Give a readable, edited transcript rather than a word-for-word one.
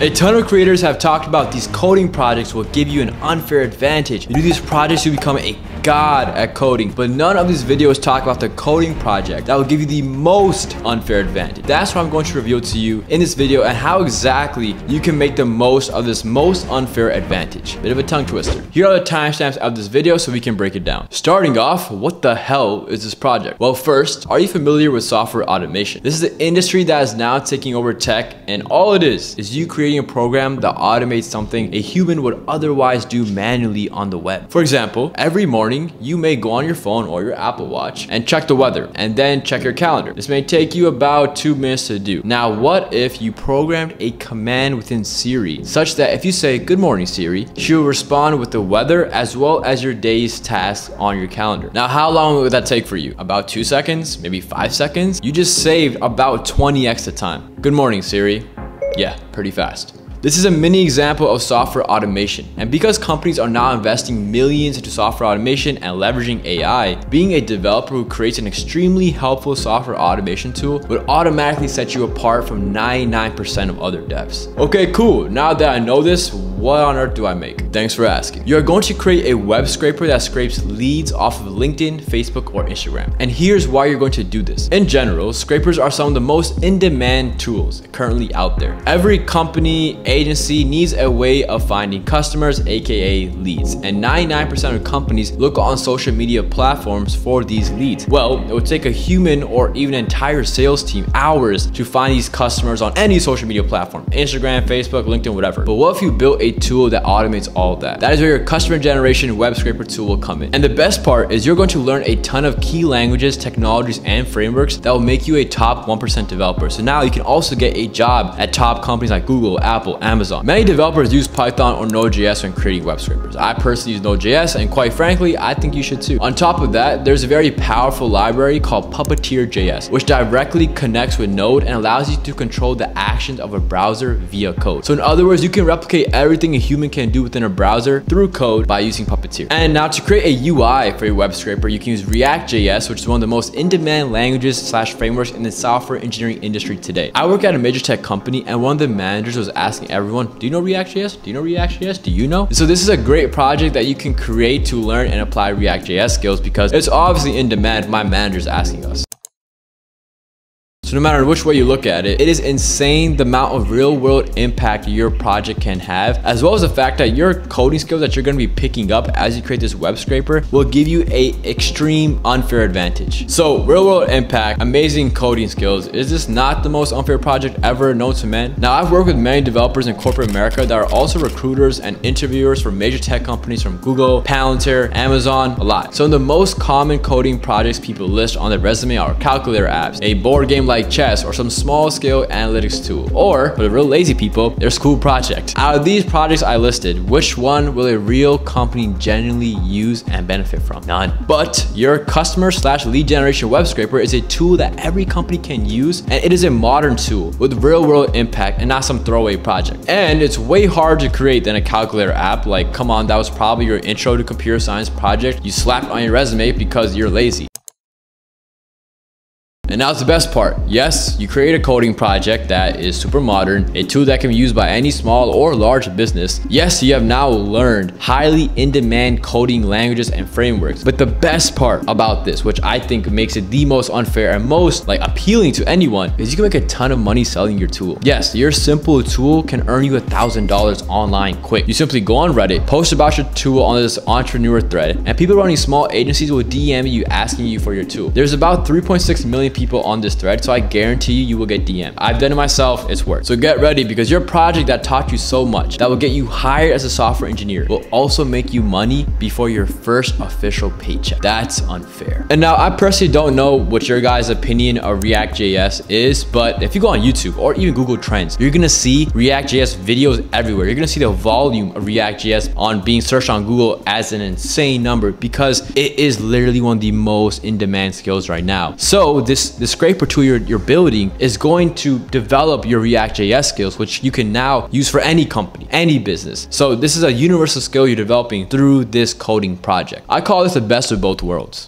A ton of creators have talked about these coding projects will give you an unfair advantage. You do these projects, you become a god at coding, but none of these videos talk about the coding project that will give you the most unfair advantage. That's what I'm going to reveal to you in this video and how exactly you can make the most of this most unfair advantage. Bit of a tongue twister. Here are the timestamps of this video so we can break it down. Starting off, what the hell is this project? Well, first, are you familiar with software automation? This is the industry that is now taking over tech, and all it is you creating a program that automates something a human would otherwise do manually on the web. For example, every morning, you may go on your phone or your Apple Watch and check the weather and then check your calendar. This may take you about 2 minutes to do. Now, what if you programmed a command within Siri such that if you say, "Good morning, Siri," she will respond with the weather as well as your day's tasks on your calendar? Now, how long would that take for you? About 2 seconds, maybe 5 seconds? You just saved about 20 extra time. Good morning, Siri. Yeah, pretty fast. This is a mini example of software automation. And because companies are now investing millions into software automation and leveraging AI, being a developer who creates an extremely helpful software automation tool would automatically set you apart from 99% of other devs. Okay, cool. Now that I know this, what on earth do I make? Thanks for asking. You're going to create a web scraper that scrapes leads off of LinkedIn, Facebook, or Instagram. And here's why you're going to do this. In general, scrapers are some of the most in-demand tools currently out there. Every company, agency needs a way of finding customers, aka leads. And 99% of companies look on social media platforms for these leads. Well, it would take a human or even an entire sales team hours to find these customers on any social media platform, Instagram, Facebook, LinkedIn, whatever. But what if you built a tool that automates all that? That is where your customer generation web scraper tool will come in. And the best part is you're going to learn a ton of key languages, technologies, and frameworks that will make you a top 1% developer. So now you can also get a job at top companies like Google, Apple, Amazon. Many developers use Python or node js when creating web scrapers. I personally use node js, and quite frankly, I think you should too. On top of that, there's a very powerful library called Puppeteer.js, which directly connects with Node and allows you to control the actions of a browser via code. So in other words, you can replicate everything a human can do within a browser through code by using Puppeteer. And now to create a UI for a web scraper, you can use React.js, which is one of the most in-demand languages / frameworks in the software engineering industry today. I work at a major tech company, and one of the managers was asking everyone, "Do you know React.js? Do you know React.js? Do you know?" So this is a great project that you can create to learn and apply React.js skills because it's obviously in demand. My manager's asking us. So no matter which way you look at it, it is insane the amount of real world impact your project can have, as well as the fact that your coding skills that you're going to be picking up as you create this web scraper will give you an extreme unfair advantage. So real world impact, amazing coding skills. Is this not the most unfair project ever known to man? Now, I've worked with many developers in corporate America that are also recruiters and interviewers for major tech companies from Google, Palantir, Amazon, a lot. So the most common coding projects people list on their resume are calculator apps, a board game like chess, or some small scale analytics tool, or for the real lazy people, their school project. Out of these projects I listed, which one will a real company genuinely use and benefit from? None. But your customer / lead generation web scraper is a tool that every company can use, and it is a modern tool with real world impact and not some throwaway project. And it's way harder to create than a calculator app. Like, come on, that was probably your intro to computer science project you slapped on your resume because you're lazy. And now's the best part. Yes, you create a coding project that is super modern, a tool that can be used by any small or large business. Yes, you have now learned highly in-demand coding languages and frameworks. But the best part about this, which I think makes it the most unfair and most appealing to anyone, is you can make a ton of money selling your tool. Yes, your simple tool can earn you $1,000 online quick. You simply go on Reddit, post about your tool on this entrepreneur thread, and people running small agencies will DM you asking you for your tool. There's about 3.6 million people on this thread, so I guarantee you will get DM'd. I've done it myself, it's worked. So get ready, because your project that taught you so much, that will get you hired as a software engineer, will also make you money before your first official paycheck. That's unfair. And now, I personally don't know what your guys' opinion of React.js is, but if you go on YouTube or even Google Trends, you're gonna see React.js videos everywhere. You're gonna see the volume of React.js on being searched on Google as an insane number, because it is literally one of the most in-demand skills right now. So the scraper tool you're building is going to develop your React.js skills, which you can now use for any company, any business. So this is a universal skill you're developing through this coding project. I call this the best of both worlds.